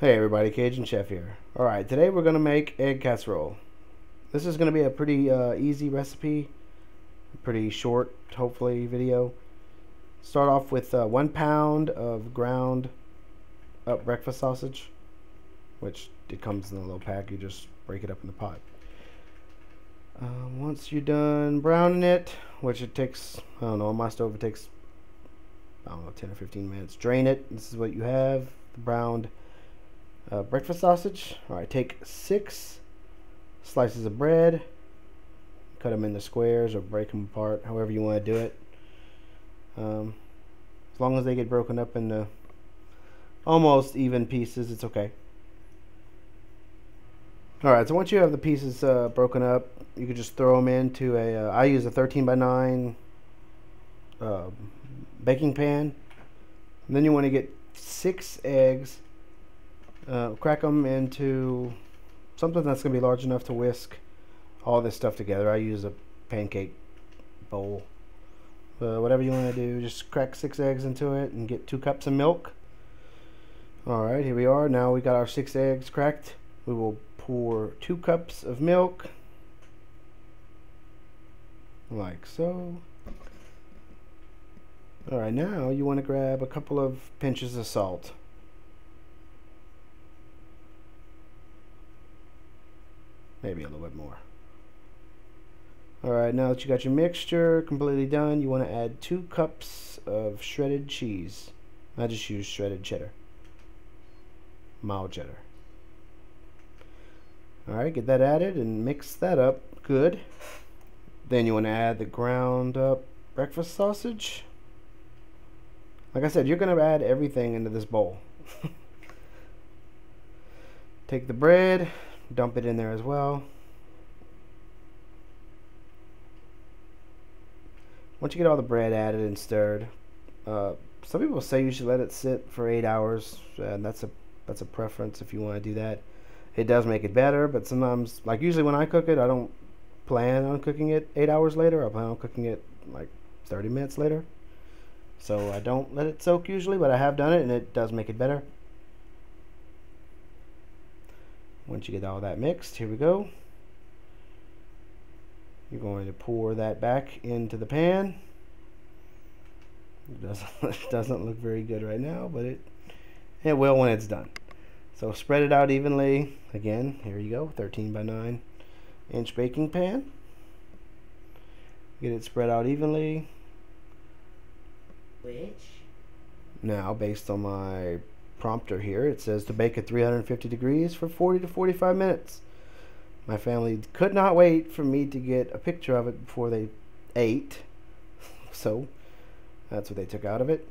Hey everybody, Cajun Chef here. Alright, today we're going to make egg casserole. This is going to be a pretty easy recipe, pretty short, hopefully, video. Start off with 1 pound of ground up breakfast sausage, which it comes in a little pack, you just break it up in the pot. Once you're done browning it, which it takes, I don't know, on my stove it takes, 10 or 15 minutes. Drain it. This is what you have, the browned breakfast sausage. Alright, take 6 slices of bread, cut them into squares or break them apart, however you want to do it. As long as they get broken up into almost even pieces, it's okay. Alright, so once you have the pieces broken up, you can just throw them into a, I use a 13x9 baking pan. And then you want to get 6 eggs. Crack them into something that's going to be large enough to whisk all this stuff together. I use a pancake bowl. Whatever you want to do, just crack 6 eggs into it and get 2 cups of milk. Alright, here we are. Now we got our 6 eggs cracked. We will pour 2 cups of milk, like so. Alright, now you want to grab a couple of pinches of salt. Maybe a little bit more. Alright, now that you got your mixture completely done, you want to add 2 cups of shredded cheese. I just use shredded cheddar. Mild cheddar. Alright, get that added and mix that up good. Then you want to add the ground up breakfast sausage. Like I said, you're going to add everything into this bowl. Take the bread. Dump it in there as well. Once you get all the bread added and stirred, some people say you should let it sit for 8 hours, and that's a preference if you want to do that. It does make it better, but sometimes, like usually when I cook it, I don't plan on cooking it 8 hours later. I plan on cooking it like 30 minutes later. So I don't let it soak usually, but I have done it, and it does make it better. Once you get all that mixed, here we go. You're going to pour that back into the pan. It doesn't look very good right now, but it will when it's done. So spread it out evenly. Again, here you go, 13x9 inch baking pan. Get it spread out evenly. Which? Now, based on my prompter here, it says to bake at 350 degrees for 40 to 45 minutes. My family could not wait for me to get a picture of it before they ate, so that's what they took out of it.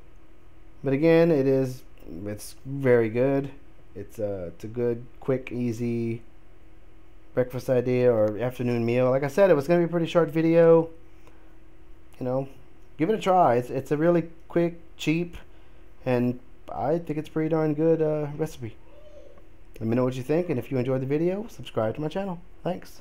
But again, it's very good. It's a good, quick, easy breakfast idea or afternoon meal. Like I said, it was going to be a pretty short video. You know, give it a try. It's a really quick, cheap, and I think it's a pretty darn good recipe. Let me know what you think, and if you enjoyed the video, subscribe to my channel. Thanks.